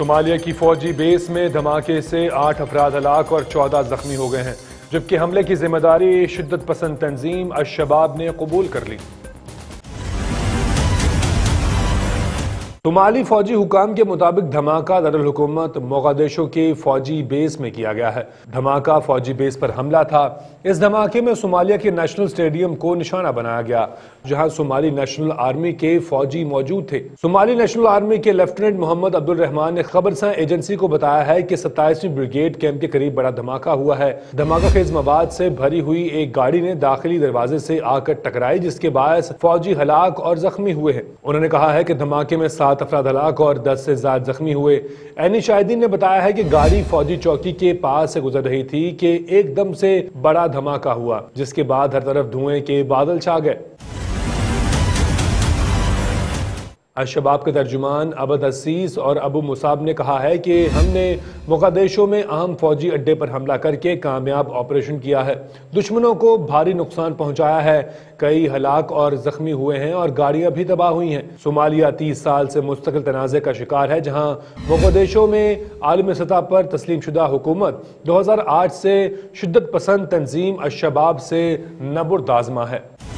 Somalia की फौजी base में धमाके से 8 अफराद हलाक और 14 जख्मी हो गए हैं, जबकि हमले की जिम्मेदारी शिद्दत पसंद तंजीम अलशबाब ने कबूल कर ली। सोमाली फौजी हुकाम के मुताबिक धमाका दारुल हुकूमत मोगादिशो के फौजी बेस में किया गया है। धमाका फौजी बेस पर हमला था। इस धमाके में सोमालिया के नेशनल स्टेडियम को निशाना बनाया गया, जहां सोमाली नेशनल आर्मी के फौजी मौजूद थे। सोमाली नेशनल आर्मी के लेफ्टिनेंट मोहम्मद अब्दुल रहमान ने खबरसां एजेंसी को बताया है कि 27वीं ब्रिगेड कैंप के करीब बड़ा धमाका हुआ है। धमाका खेज मवाद से भरी हुई एक गाड़ी ने दाखिली दरवाजे से आकर टकराई, जिसके बायस फौजी हलाक और जख्मी हुए हैं। उन्होंने कहा है कि धमाके में 7 अफराद हलाक और 10 से ज्यादा जख्मी हुए। एनी शाहिदीन ने बताया है कि गाड़ी फौजी चौकी के पास से गुजर रही थी कि एकदम से बड़ा धमाका हुआ, जिसके बाद हर तरफ धुएं के बादल छा गए। अलशबाब के तर्जुमान अबद असीस और अबू मुसाब ने कहा है कि हमने मोगादिशो में अहम फौजी अड्डे पर हमला करके कामयाब ऑपरेशन किया है, दुश्मनों को भारी नुकसान पहुंचाया है, कई हलाक और जख्मी हुए हैं और गाड़ियां भी तबाह हुई हैं। सोमालिया 30 साल से मुस्तकिल तनाज़े का शिकार है, जहां मोगादिशो में आलमी सतह पर तस्लीम शुदा हुकूमत 2008 से शिद्दत पसंद तंजीम अलशबाब से नबुर्द आज़मा है।